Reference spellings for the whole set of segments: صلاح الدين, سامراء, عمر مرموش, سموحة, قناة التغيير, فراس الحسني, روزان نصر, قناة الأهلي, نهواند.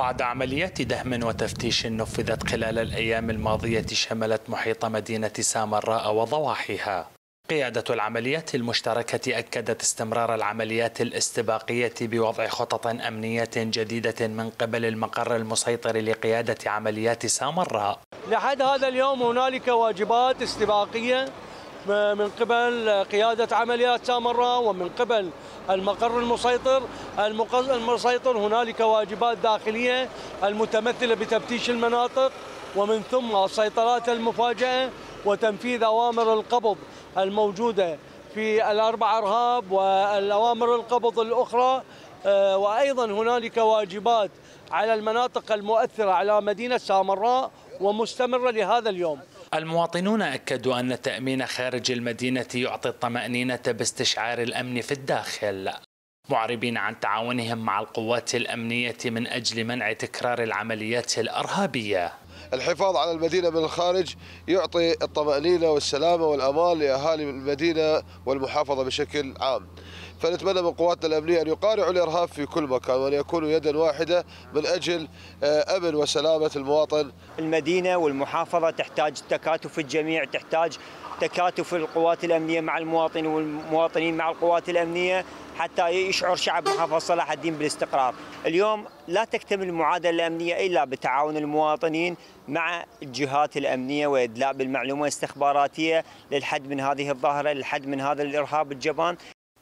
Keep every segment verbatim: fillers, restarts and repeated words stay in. بعد عمليات دهم وتفتيش نفذت خلال الأيام الماضية شملت محيط مدينة سامراء وضواحيها، قيادة العمليات المشتركة أكدت استمرار العمليات الاستباقية بوضع خطط أمنية جديدة من قبل المقر المسيطر لقيادة عمليات سامراء. لحد هذا اليوم هنالك واجبات استباقية من قبل قيادة عمليات سامراء ومن قبل المقر المسيطر المسيطر هنالك واجبات داخلية المتمثلة بتفتيش المناطق ومن ثم السيطرات المفاجئة وتنفيذ أوامر القبض الموجودة في الأربع أرهاب والأوامر القبض الأخرى، وأيضا هنالك واجبات على المناطق المؤثرة على مدينة سامراء ومستمرة لهذا اليوم. المواطنون أكدوا أن تأمين خارج المدينة يعطي الطمأنينة باستشعار الأمن في الداخل، معربين عن تعاونهم مع القوات الأمنية من أجل منع تكرار العمليات الأرهابية. الحفاظ على المدينة من الخارج يعطي الطمأنينة والسلامة والأمان لأهالي المدينة والمحافظة بشكل عام، فنتمنى من قواتنا الأمنية أن يقارعوا الإرهاب في كل مكان وأن يكونوا يدا واحدة من أجل أمن وسلامة المواطن. المدينة والمحافظة تحتاج تكاتف الجميع، تحتاج تكاتف القوات الأمنية مع المواطن والمواطنين مع القوات الأمنية حتى يشعر شعب محافظة صلاح الدين بالاستقرار. اليوم لا تكتمل المعادلة الأمنية إلا بتعاون المواطنين مع الجهات الأمنية وإدلاء بالمعلومات الاستخباراتية للحد من هذه الظاهرة، للحد من هذا الإرهاب الجبان.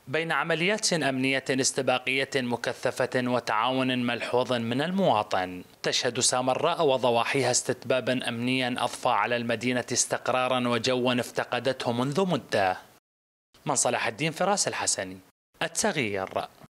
بين عمليات أمنية استباقية مكثفة وتعاون ملحوظ من المواطن، تشهد سامراء وضواحيها استتبابا أمنيا أضفى على المدينة استقرارا وجوا افتقدته منذ مدة. من صلاح الدين، فراس الحسني، التغيير.